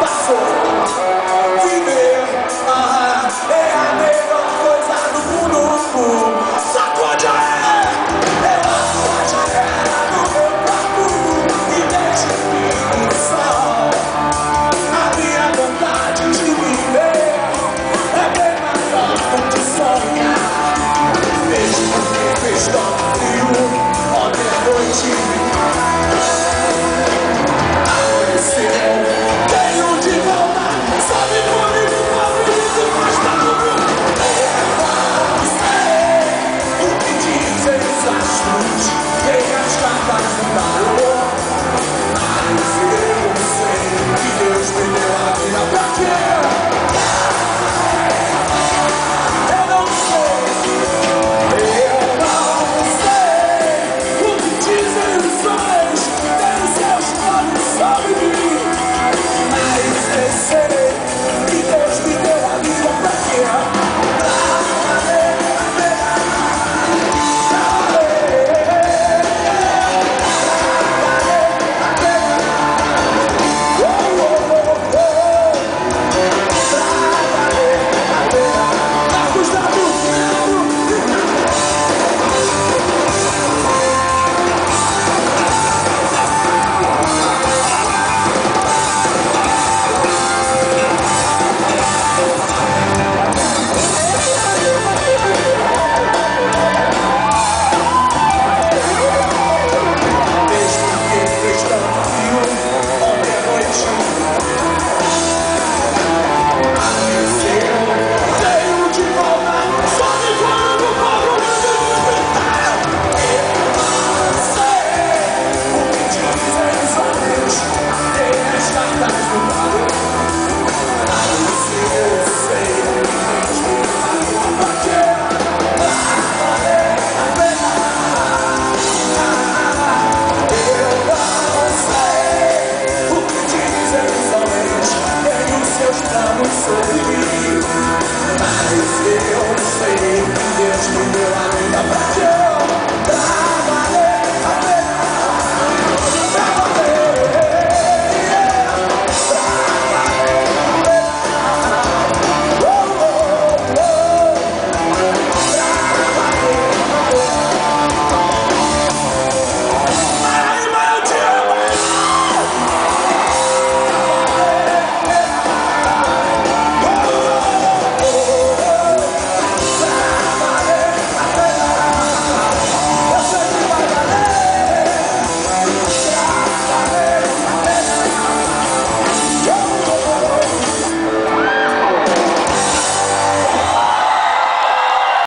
Basso, basso.